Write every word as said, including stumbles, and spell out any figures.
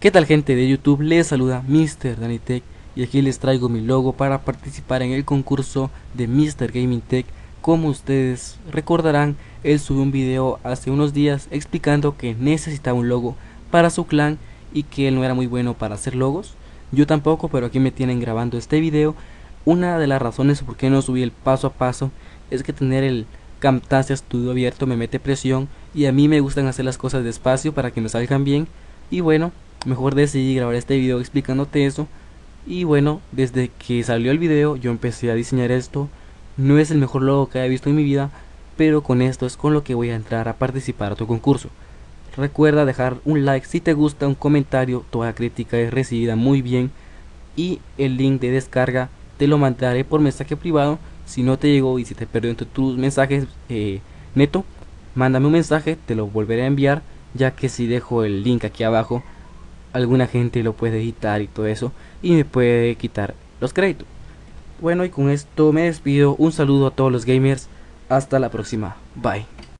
¿Qué tal, gente de YouTube? Les saluda MrDannyTec y aquí les traigo mi logo para participar en el concurso de MrGamingTec. Como ustedes recordarán, él subió un video hace unos días explicando que necesitaba un logo para su clan y que él no era muy bueno para hacer logos. Yo tampoco, pero aquí me tienen grabando este video. Una de las razones por qué no subí el paso a paso es que tener el Camtasia Studio abierto me mete presión y a mí me gustan hacer las cosas despacio para que me salgan bien. Y bueno, mejor decidí grabar este video explicándote eso. Y bueno, desde que salió el video yo empecé a diseñar esto. No es el mejor logo que haya visto en mi vida, pero con esto es con lo que voy a entrar a participar a tu concurso. Recuerda dejar un like si te gusta, un comentario, toda crítica es recibida muy bien. Y el link de descarga te lo mandaré por mensaje privado. Si no te llegó y si te perdió entre tus mensajes eh, neto, mándame un mensaje, te lo volveré a enviar, ya que si dejo el link aquí abajo, alguna gente lo puede editar y todo eso y me puede quitar los créditos. Bueno, y con esto me despido. Un saludo a todos los gamers. Hasta la próxima. Bye.